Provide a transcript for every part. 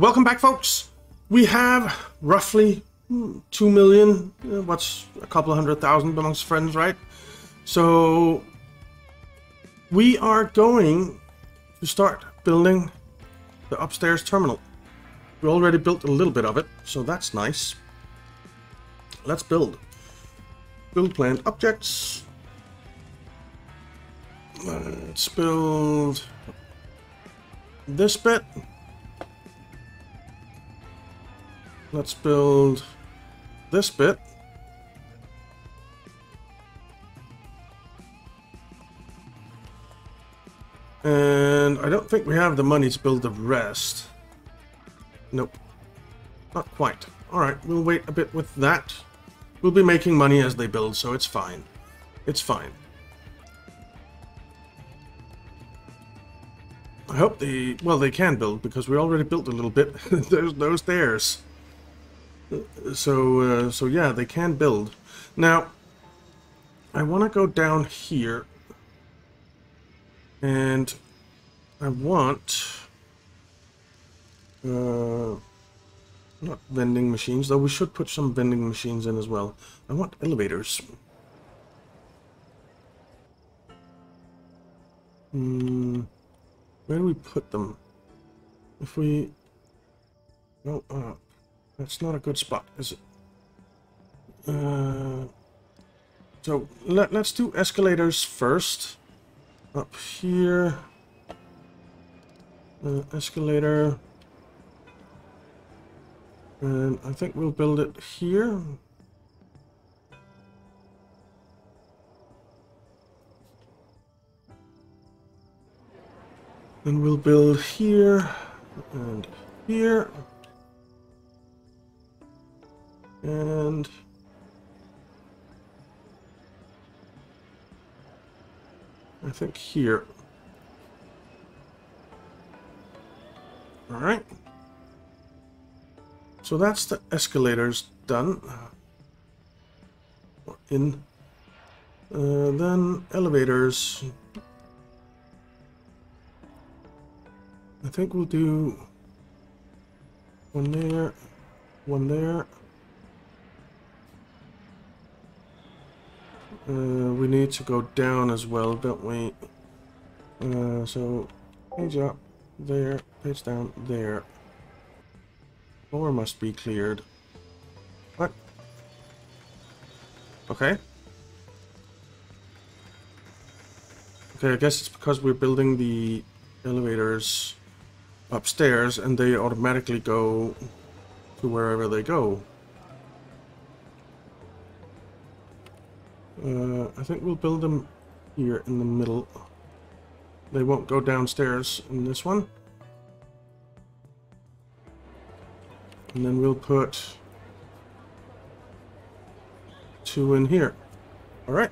Welcome back, folks. We have roughly 2 million, what's a couple of 100,000 amongst friends, right? So we are going to start building the upstairs terminal. We already built a little bit of it, so that's nice. Let's build planned objects. Let's build this bit. Let's build this bit. And I don't think we have the money to build the rest. Nope. Not quite. Alright, we'll wait a bit with that. We'll be making money as they build, so it's fine. It's fine. I hope they... well, they can build, because we already built a little bit. There's no stairs. So yeah, they can build. Now, I want to go down here. And I want... not vending machines, though we should put some vending machines in as well. I want elevators. Where do we put them? If we... no, that's not a good spot, is it? So let's do escalators first. Up here. Escalator. And I think we'll build it here. And we'll build here and here. And I think here. All right. So that's the escalators done. Or in. Then elevators. I think we'll do one there, one there. We need to go down as well, don't we? So page up there, page down there. Floor must be cleared. What? Okay. Okay, I guess it's because we're building the elevators upstairs and they automatically go to wherever they go. I think we'll build them here in the middle. They won't go downstairs in this one. And then we'll put 2 in here. All right.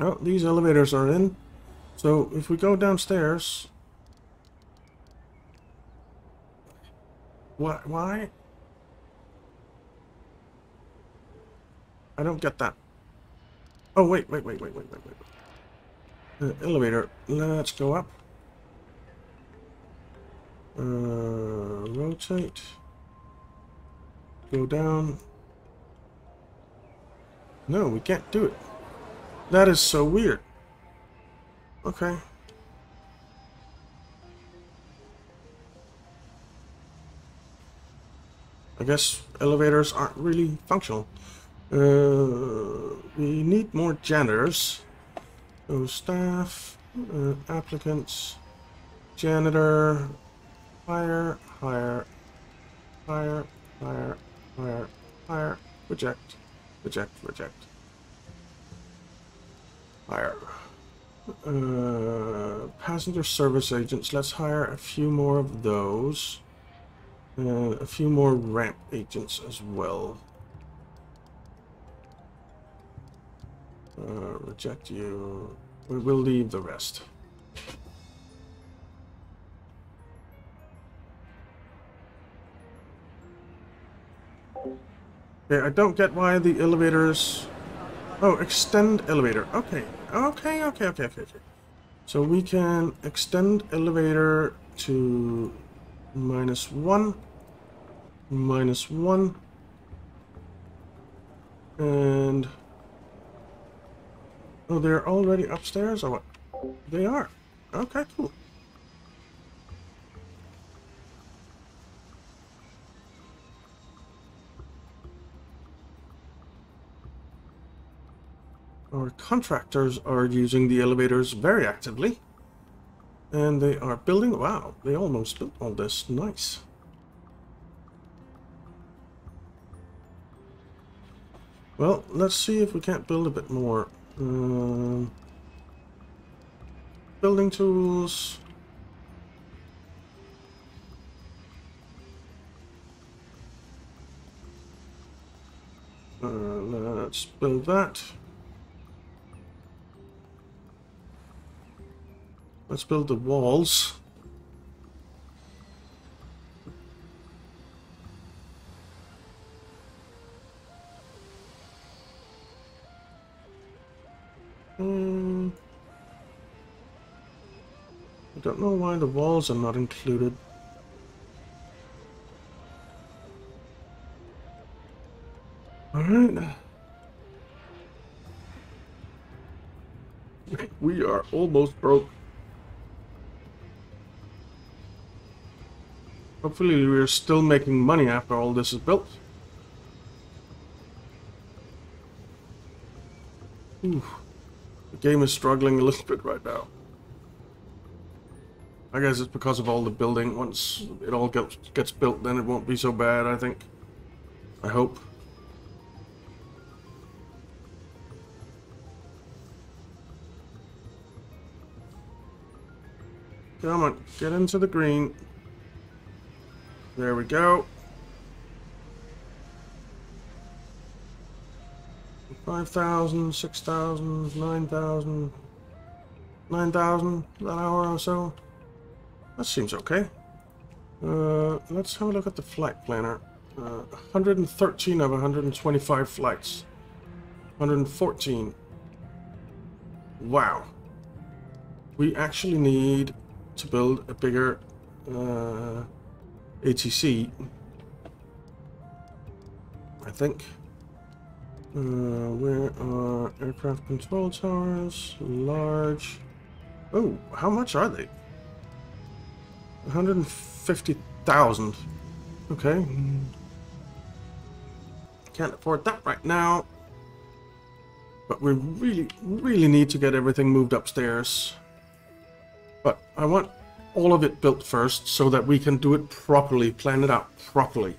Oh, these elevators are in. So if we go downstairs... what? Why? I don't get that. Oh, wait. Elevator. Let's go up. Rotate. Go down. No, we can't do it. That is so weird. Okay. I guess elevators aren't really functional. We need more janitors. So staff, applicants, janitor, hire, reject. Hire. Passenger service agents. Let's hire a few more of those. A few more ramp agents as well. Reject you. We will leave the rest. Okay, I don't get why the elevators... Oh, extend elevator. Okay. So we can extend elevator to -1, -1, and oh, they're already upstairs or what? They are. Okay, cool. Our contractors are using the elevators very actively. And they are building. Wow, they almost built all this. Nice. Well, let's see if we can't build a bit more. Building tools. Let's build that. Let's build the walls. I don't know why the walls are not included. All right. We are almost broke. Hopefully we're still making money after all this is built. Ooh, the game is struggling a little bit right now. I guess it's because of all the building. Once it all gets built, then it won't be so bad, I think. I hope. Come on, get into the green. There we go. 5,000, 6,000, 9,000, 9,000 an hour or so. That seems okay. Let's have a look at the flight planner. 113 of 125 flights. 114. Wow. We actually need to build a bigger ATC, I think. Where are aircraft control towers? Large. Oh, how much are they? 150,000. Okay. Can't afford that right now. But we really, really need to get everything moved upstairs. But I want all of it built first, so that we can do it properly, plan it out properly.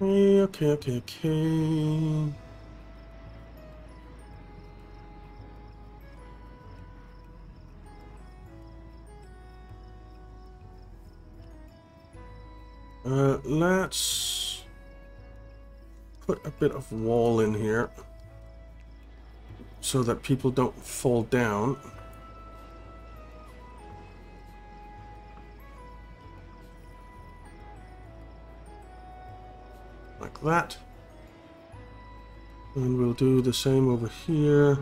Okay. Let's put a bit of wall in here so that people don't fall down. Like that. And we'll do the same over here.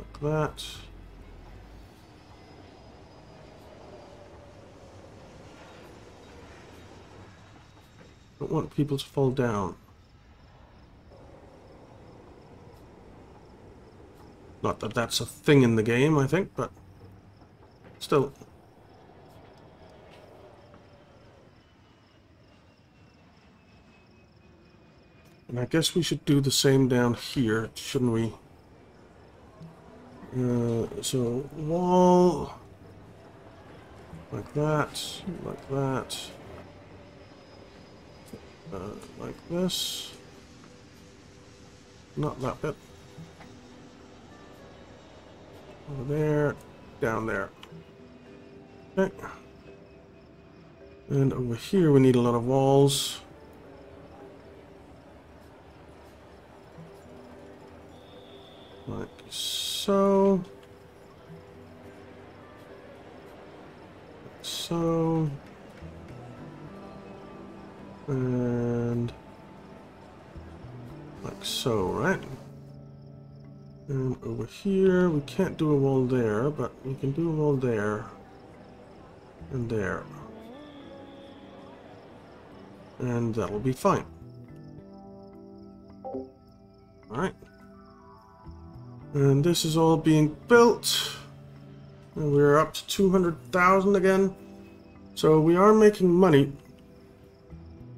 Like that. Don't want people to fall down. Not that that's a thing in the game, I think, but still. And I guess we should do the same down here, shouldn't we? So, wall. Like that, like that. Like this. Not that bit. Over there. Down there. Okay. And over here we need a lot of walls. so. And like so, right? And over here, we can't do a wall there, but we can do a wall there and there. And that will be fine. Alright. And this is all being built. And we're up to 200,000 again. So we are making money.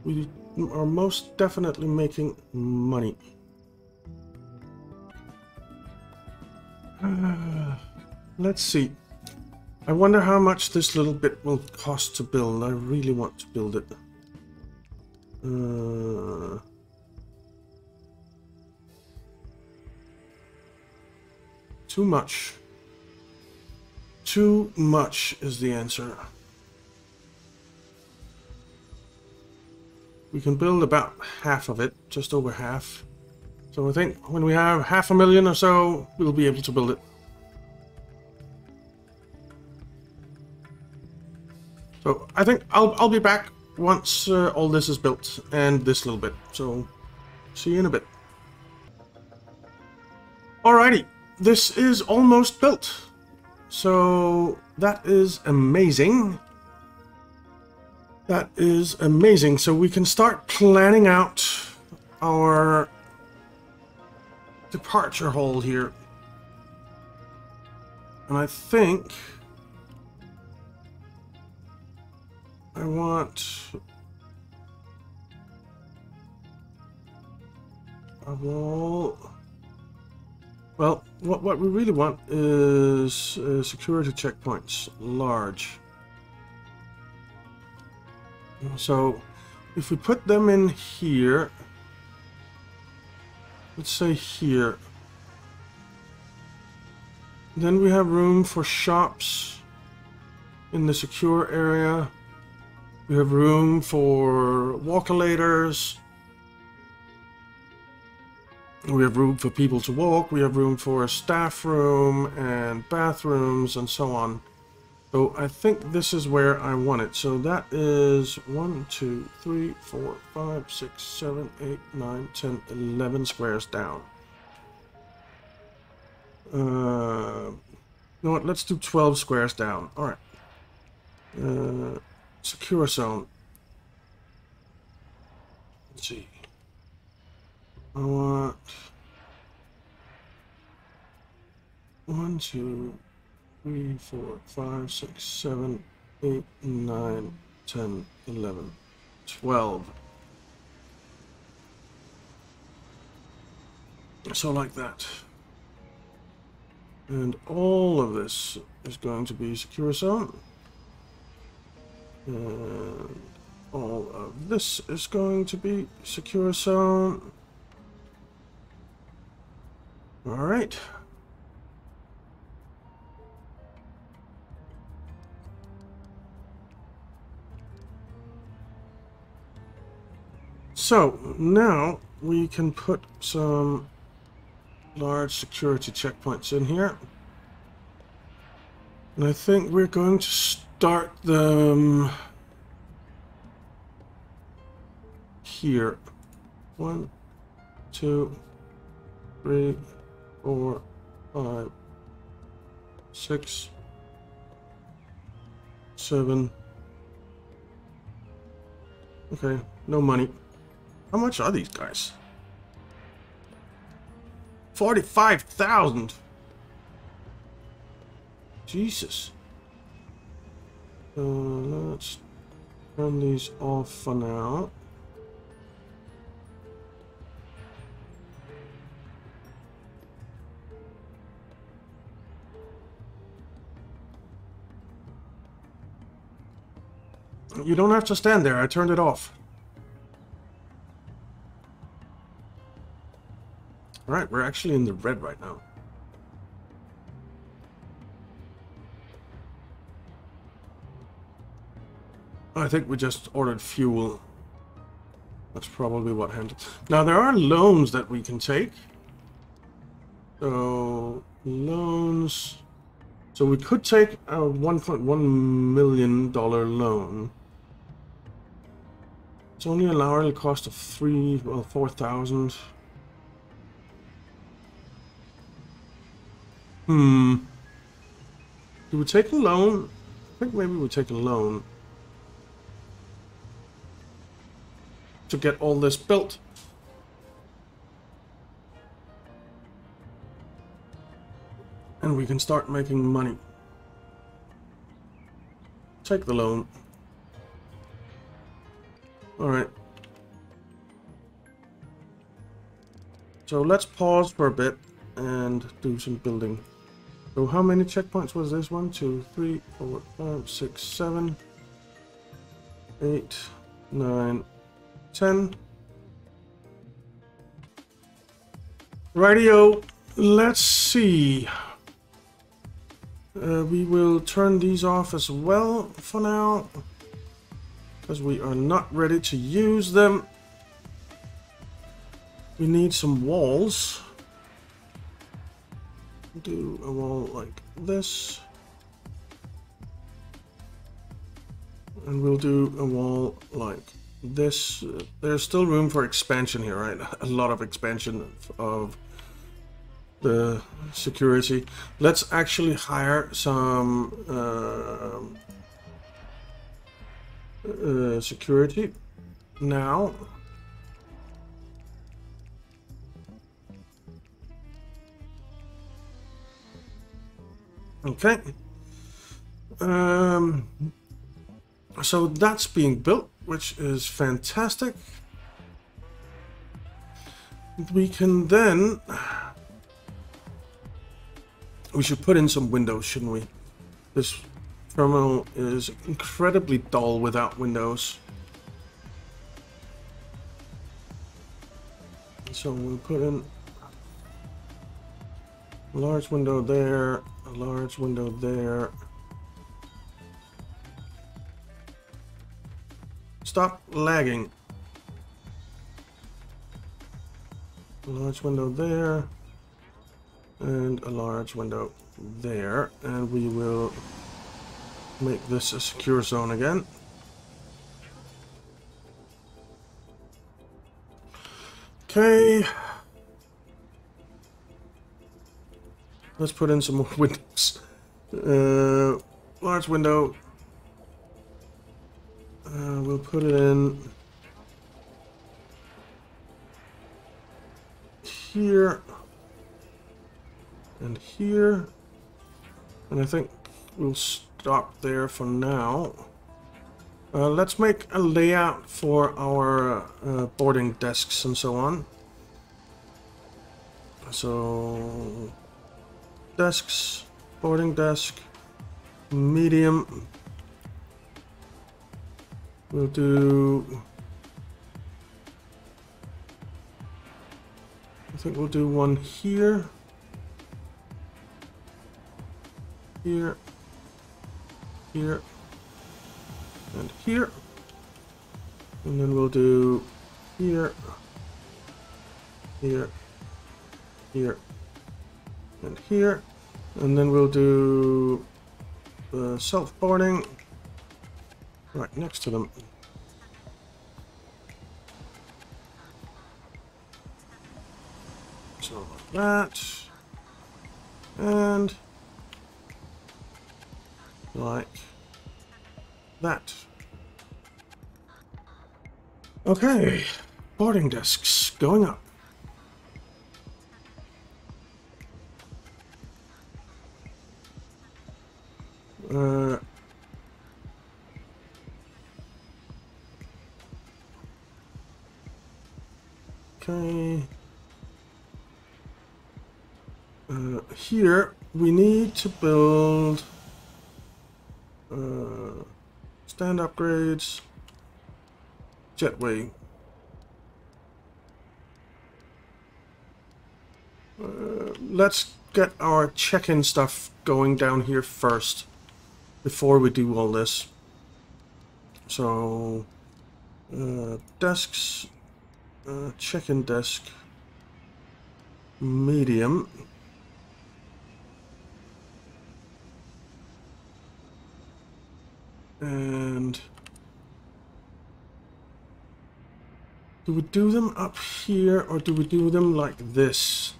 We are most definitely making money. Let's see. I wonder how much this little bit will cost to build. I really want to build it. Too much. Too much is the answer. We can build about half of it, just over half. So I think when we have 500,000 or so, we'll be able to build it. So I think I'll be back once all this is built, and this little bit. So see you in a bit. Alrighty, this is almost built. So that is amazing. That is amazing. So we can start planning out our departure hall here, and I think I want a wall. Well, what we really want is security checkpoints, large. So if we put them in here, let's say here, then we have room for shops in the secure area. We have room for walkalators. We have room for people to walk. We have room for a staff room and bathrooms and so on. So I think this is where I want it. So that is 1, 2, 3, 4, 5, 6, 7, 8, 9, 10, 11 squares down. You know what? Let's do 12 squares down. All right. Secure zone. Let's see. I want 1, 2... 3, 4, 5, 6, 7, 8, 9, 10, 11, 12. So like that. And all of this is going to be secure zone. And all of this is going to be secure zone. All right. So now we can put some large security checkpoints in here. And I think we're going to start them here. 1, 2, 3, 4, 5, 6, 7. Okay, no money. How much are these guys? 45,000. Jesus. Let's turn these off for now. You don't have to stand there. I turned it off. Alright, we're actually in the red right now. I think we just ordered fuel. That's probably what happened. Now, there are loans that we can take. So, loans So we could take a $1.1 million loan. It's only an hourly cost of 4,000. Do we take a loan? I think maybe we take a loan to get all this built. And we can start making money. Take the loan. Alright. So let's pause for a bit and do some building. So how many checkpoints was this? 1, 2, 3, 4, 5, 6, 7, 8, 9, 10. Rightio, let's see. We will turn these off as well for now, because we are not ready to use them. We need some walls. Do a wall like this, and we'll do a wall like this. There's still room for expansion here, right? A lot of expansion of the security. Let's actually hire some security now. Okay, so that's being built, which is fantastic. We can then, we should put in some windows, shouldn't we? This terminal is incredibly dull without windows. So we'll put in a large window there. A large window there. Stop lagging. A large window there. And a large window there. And we will make this a secure zone again. Okay. Let's put in some more windows. Large window. We'll put it in here and here. And I think we'll stop there for now. Let's make a layout for our boarding desks and so on. So... desks, boarding desk, medium. We'll do, I think we'll do one here, here, here, and here. And then we'll do here, here, here, and here. And then we'll do the self-boarding right next to them. So like that. And like that. Okay, boarding desks going up. Okay. Here we need to build stand upgrades, jetway. Let's get our check-in stuff going down here first, before we do all this. So desks, check-in desk, medium, And do we do them up here or do we do them like this?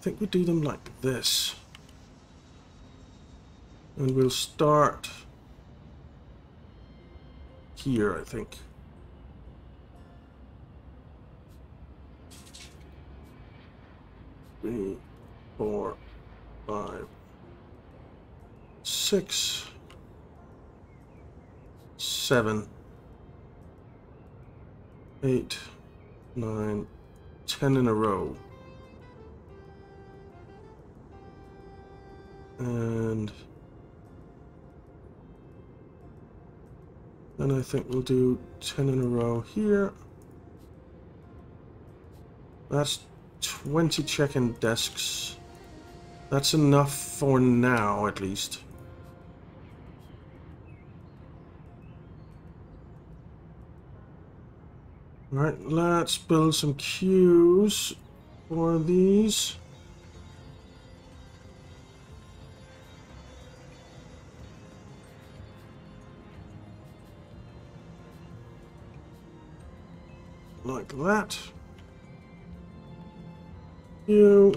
I think we do them like this. And we'll start here, I think. Three, 4, 5, 6, 7, 8, 9, 10 in a row. And then I think we'll do 10 in a row here. That's 20 check-in desks. That's enough for now, at least. All right, let's build some queues for these. Like that. You.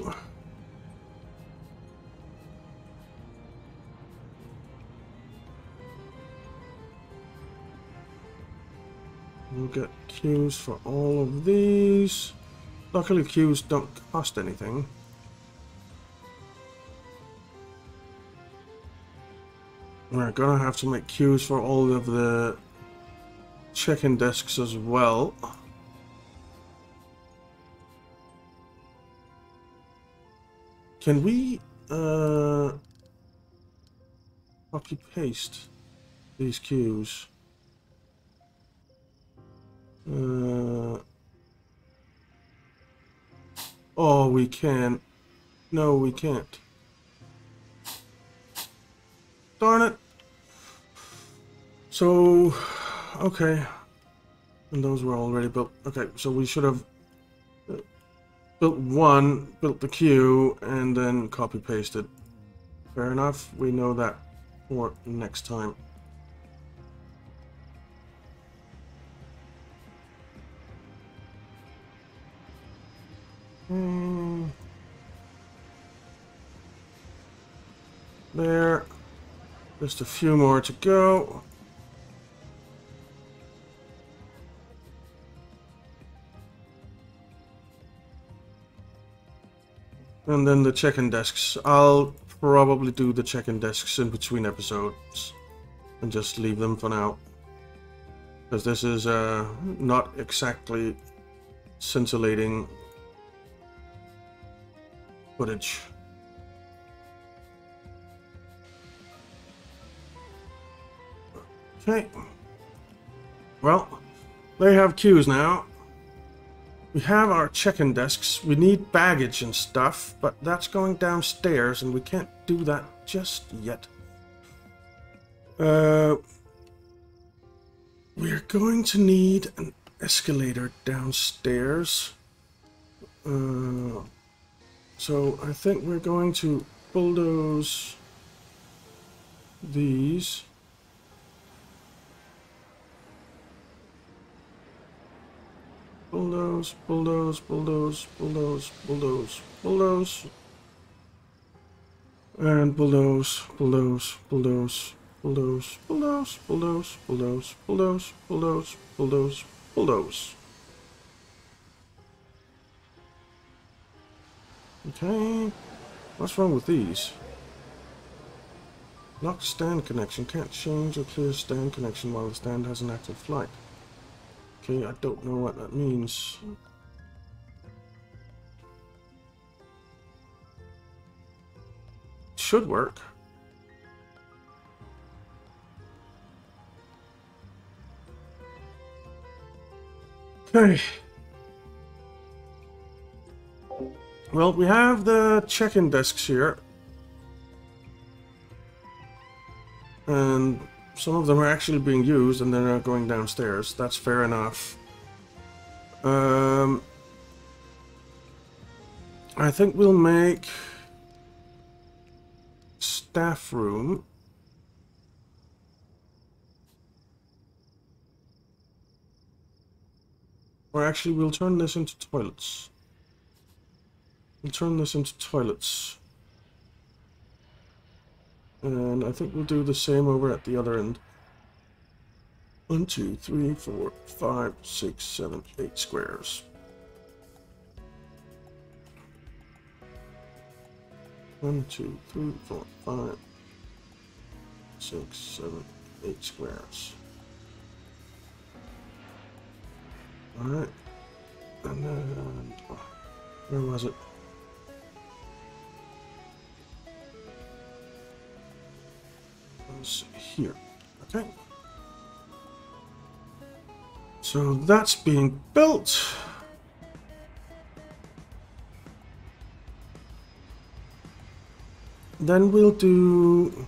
We'll get queues for all of these. Luckily, queues don't cost anything. We're gonna have to make queues for all of the check-in desks as well. Can we copy paste these queues? Oh, we can. No, we can't. Darn it. So, okay. And those were already built. Okay, so we should have built one, built the queue, and then copy pasted. Fair enough, we know that for next time. There, just a few more to go. And then the check-in desks. I'll probably do the check-in desks in between episodes and just leave them for now. Because this is not exactly scintillating footage. Okay. Well, they have queues now. We have our check-in desks. We need baggage and stuff, but that's going downstairs and we can't do that just yet. We're going to need an escalator downstairs. So I think we're going to bulldoze these. Bulldoze, bulldoze, bulldoze, bulldoze, bulldoze, bulldoze. And bulldoze, bulldoze, bulldoze, bulldoze, bulldoze, bulldoze, bulldoze, bulldoze, bulldoze, bulldoze, bulldoze. Okay. What's wrong with these? Locked stand connection. Can't change or clear stand connection while the stand has an active flight. Okay, I don't know what that means. Should work. Okay. Well, we have the check-in desks here. And some of them are actually being used and they're not going downstairs. That's fair enough. I think we'll make staff room Or actually, we'll turn this into toilets. We'll turn this into toilets. And I think we'll do the same over at the other end. 1, 2, 3, 4, 5, 6, 7, 8 squares. One, two, three, four, five, six, seven, eight squares. Alright. And then where was it? It was here. Okay. So that's being built. Then we'll do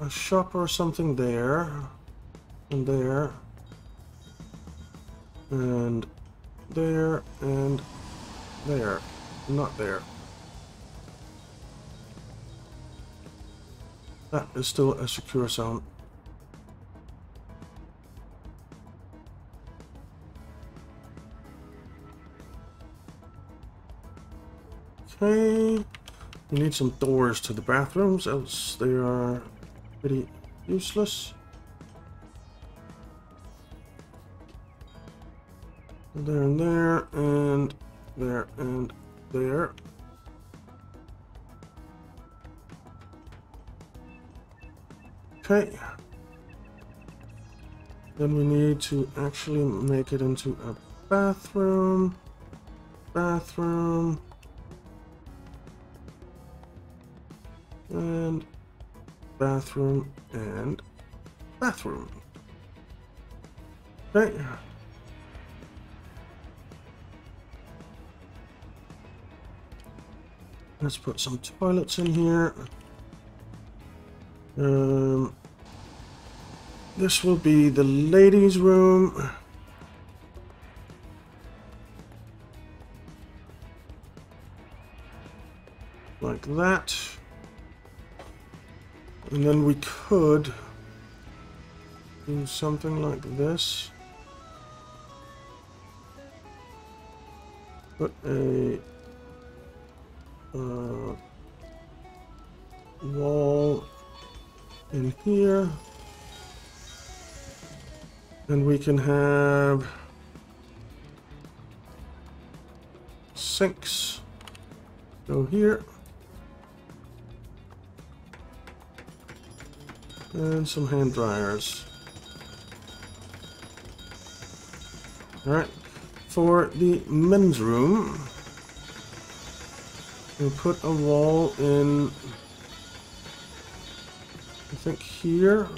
a shop or something there, and there, and there. Not there. That is still a secure zone. Okay, we need some doors to the bathrooms, else they are pretty useless. There and there, and there and there. Okay. Then we need to actually make it into a bathroom. Bathroom. And bathroom and bathroom. Okay. Let's put some toilets in here. This will be the ladies' room. Like that. And then we could do something like this. Put a wall in here. And we can have sinks go here. And some hand dryers. Alright, for the men's room, we'll put a wall in, I think, here.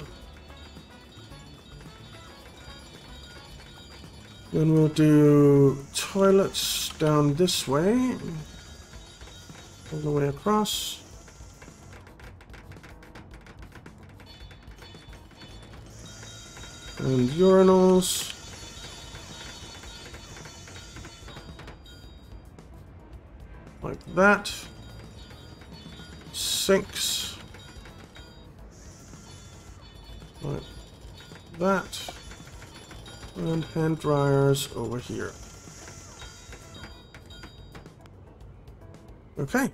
Then we'll do toilets down this way, all the way across. And urinals. Like that. Sinks. Like that. And hand dryers over here. Okay.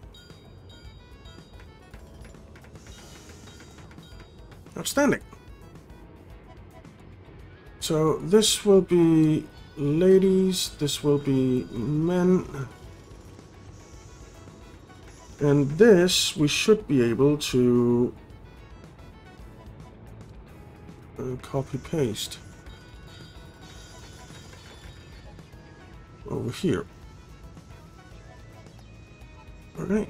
Outstanding. So this will be ladies, this will be men, and this we should be able to copy-paste over here. Alright,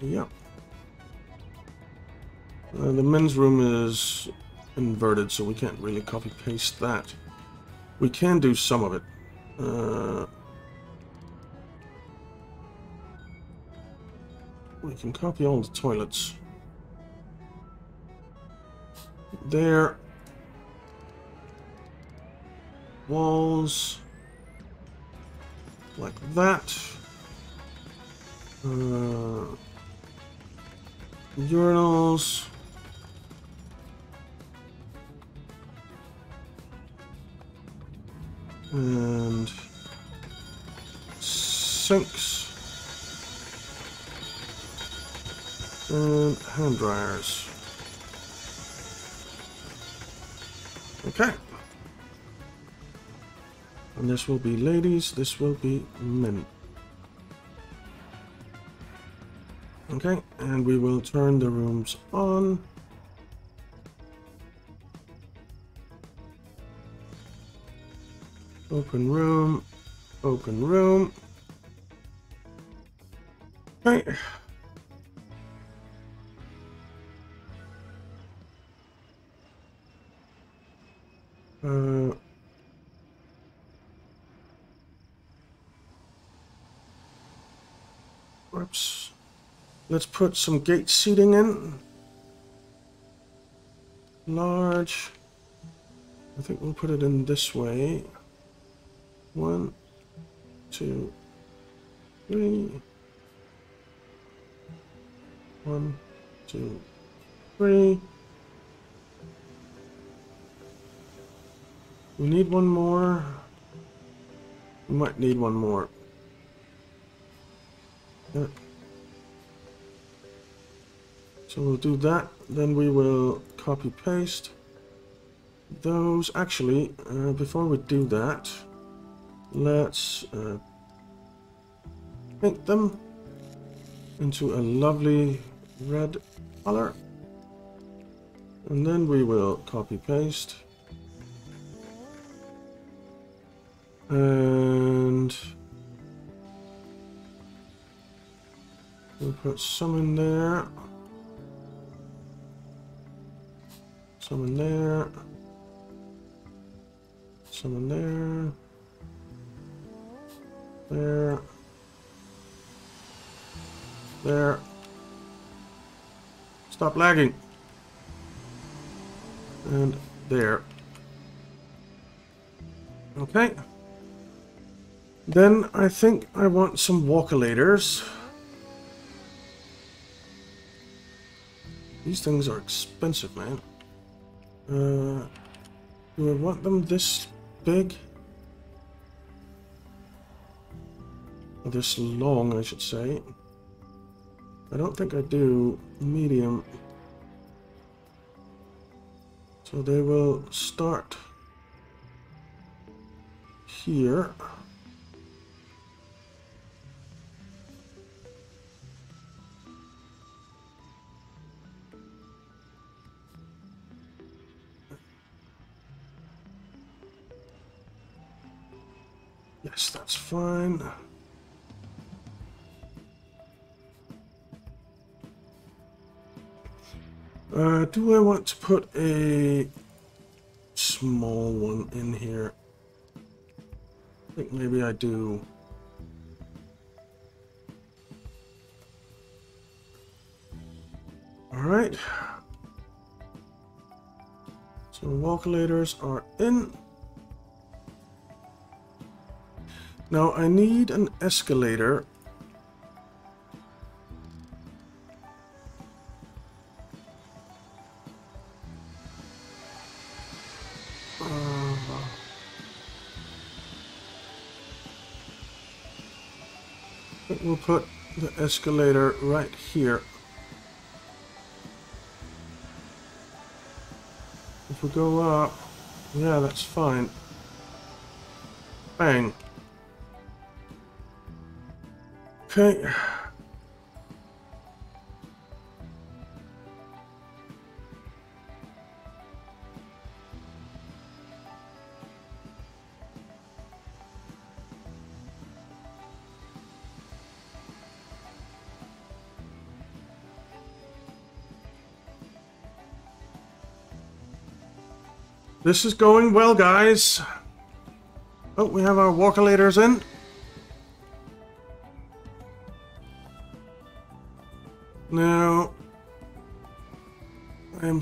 yeah. The men's room is inverted, so we can't really copy paste that. We can do some of it. We can copy all the toilets there, walls like that, urinals and hand dryers. Okay. And this will be ladies, this will be men. Okay, and we will turn the rooms on. Open room, open room. Okay. Whoops. Let's put some gate seating in. Large. I think we'll put it in this way. 1, 2, 3. 1, 2, 3. We need one more. We might need one more. Yeah. So we'll do that. Then we will copy paste those. Actually, before we do that, let's paint them into a lovely red color. And then we will copy paste. And we'll put some in there, some in there, some in there, there, there. Stop lagging. And there. Okay. Then I think I want some walkalators. These things are expensive, man. Do I want them this big? Or this long, I should say. I don't think I do. Medium. So they will start here. Yes, that's fine. Do I want to put a small one in here? I think maybe I do. Alright. So walkalators are in. Now I need an escalator. We'll put the escalator right here. If we go up, yeah, that's fine. Bang. Okay. This is going well, guys. Oh, we have our walkalators in. Now, I'm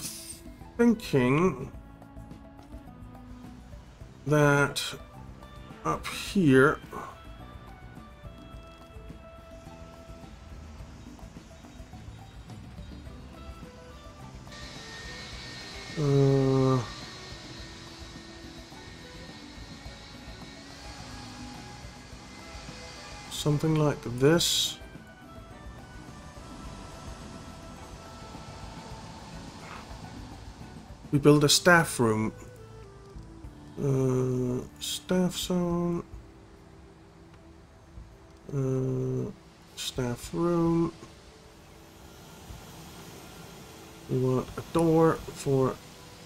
thinking that up here, something like this. We build a staff room. Staff zone. Staff room. We want a door for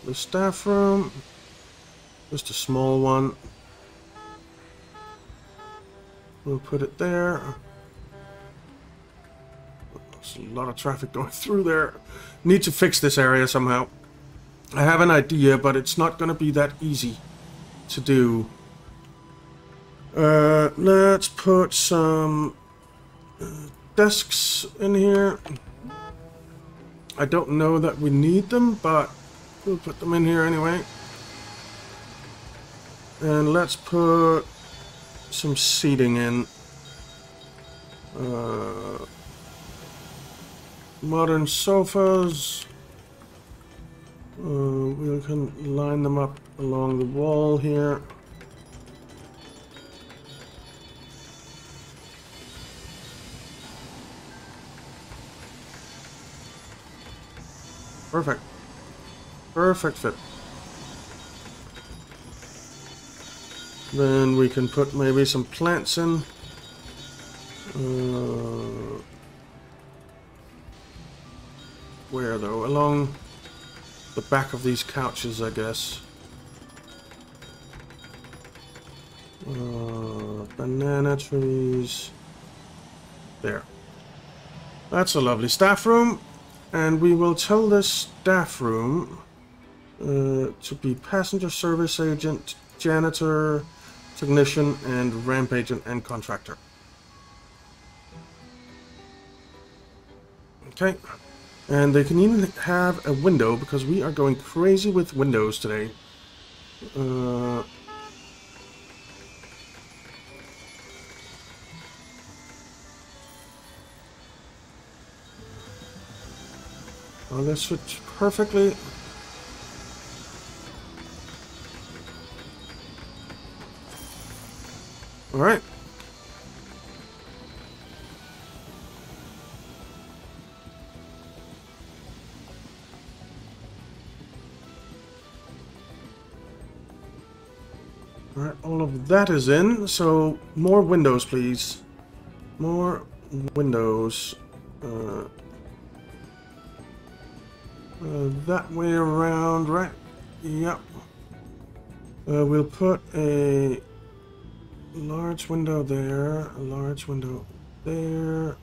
the staff room. Just a small one. We'll put it there. There's a lot of traffic going through there. Need to fix this area somehow. I have an idea, but it's not going to be that easy to do. Let's put some desks in here. I don't know that we need them, but we'll put them in here anyway. And let's put some seating in. Modern sofas. We can line them up along the wall here. Perfect. Perfect fit. Then we can put maybe some plants in. Where though? Along the back of these couches, I guess. Banana trees. There. That's a lovely staff room. And we will tell this staff room to be passenger service agent, janitor, technician, and ramp agent and contractor. Okay, and they can even have a window because we are going crazy with windows today. Oh, this fits perfectly. All right. All right, all of that is in. So more windows, please. More windows. That way around, right? Yep. We'll put a large window there, a large window there, a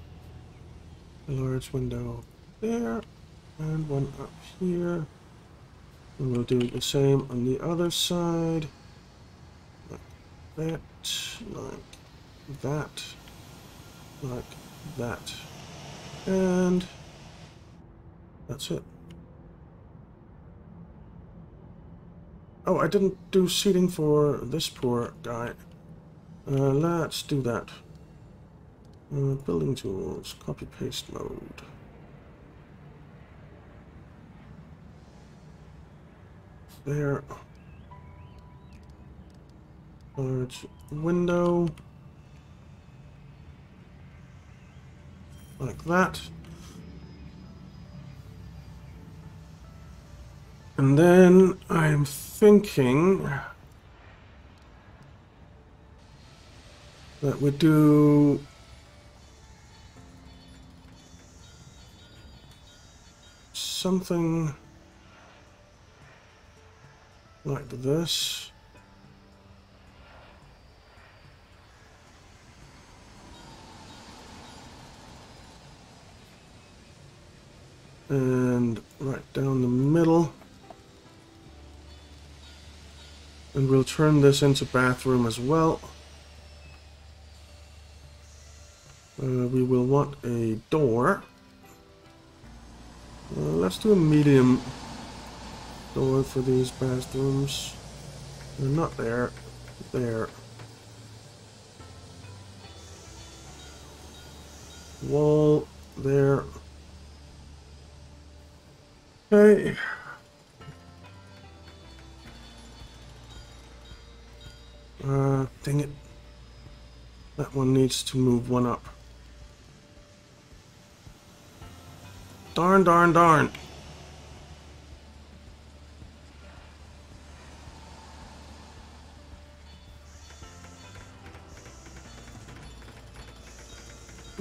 large window there, and one up here. And we'll do the same on the other side. Like that, like that, like that. And that's it. Oh, I didn't do seating for this poor guy. Let's do that. Building tools, copy paste mode. There. Large window. Like that. And then I'm thinking that we do something like this. And right down the middle. And we'll turn this into bathroom as well. We will want a door. Let's do a medium door for these bathrooms. They're not there. There. Wall. There. Okay. Dang it. That one needs to move one up. Darn, darn, darn.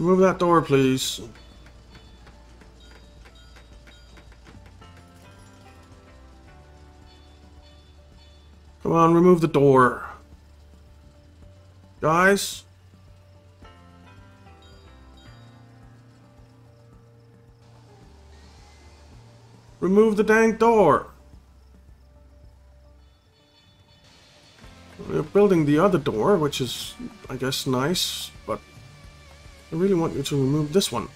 Remove that door, please. Come on, remove the door. Guys? Remove the dang door. We're building the other door, which is, I guess, nice, but I really want you to remove this one.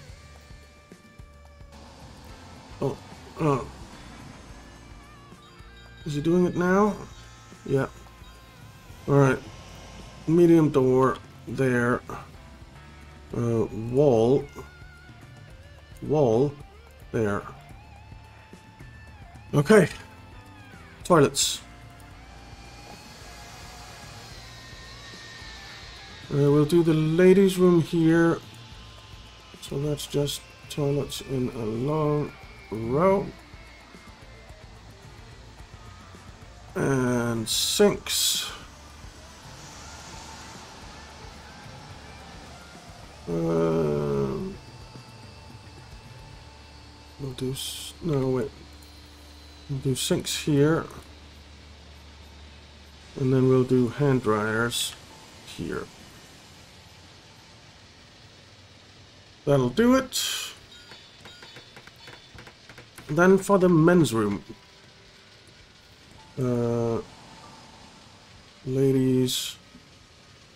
Oh, is he doing it now? Yeah. Alright. Medium door there. Wall. Wall. There. Okay. Toilets. We'll do the ladies' room here. So that's just toilets in a long row. And sinks. We'll do... No, wait. We'll do sinks here. And then we'll do hand dryers here. That'll do it. Then for the men's room. Ladies,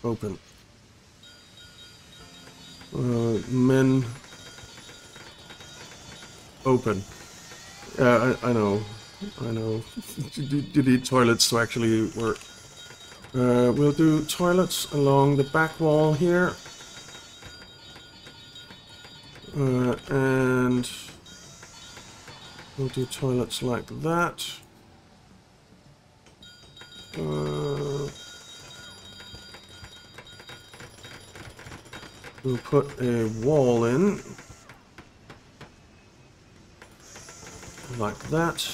open. Men, open. I know. You need toilets to actually work. We'll do toilets along the back wall here. And we'll do toilets like that. We'll put a wall in like that,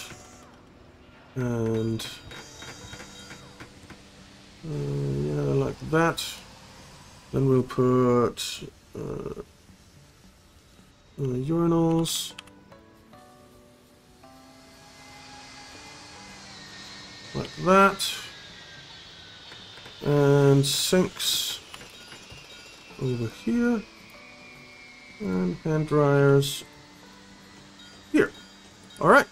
and yeah, like that. Then we'll put urinals. Like that. And sinks over here. And hand dryers here. Alright.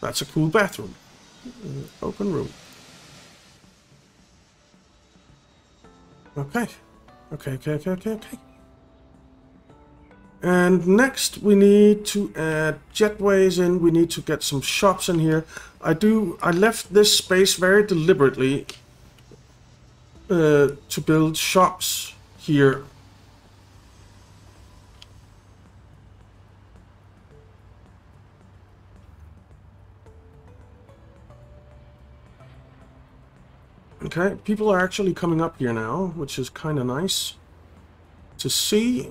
That's a cool bathroom. Open room. Okay. Okay. And next we need to add jetways in. We need to get some shops in here. I left this space very deliberately to build shops here. Okay, people are actually coming up here now, which is kind of nice to see.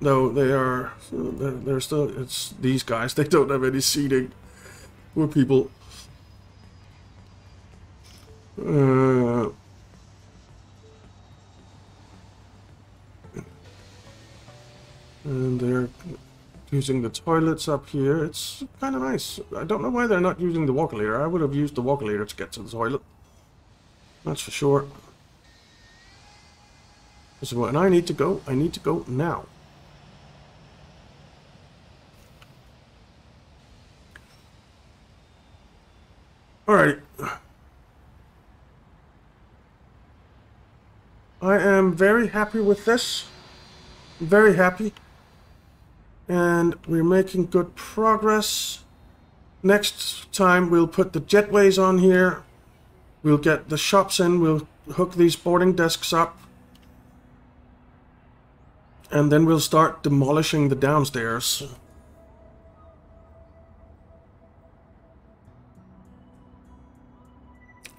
No, they are. They're still. It's these guys. They don't have any seating. Poor people. And they're using the toilets up here. It's kind of nice. I don't know why they're not using the walk elevator. I would have used the walk elevator to get to the toilet. That's for sure. So, and I need to go. I need to go now. Alrighty. I am very happy with this. Very happy. And we're making good progress. Next time we'll put the jetways on here. We'll get the shops in. We'll hook these boarding desks up. And then we'll start demolishing the downstairs.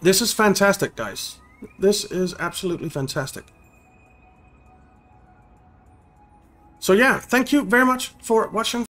This is fantastic, guys. This is absolutely fantastic. So yeah, thank you very much for watching.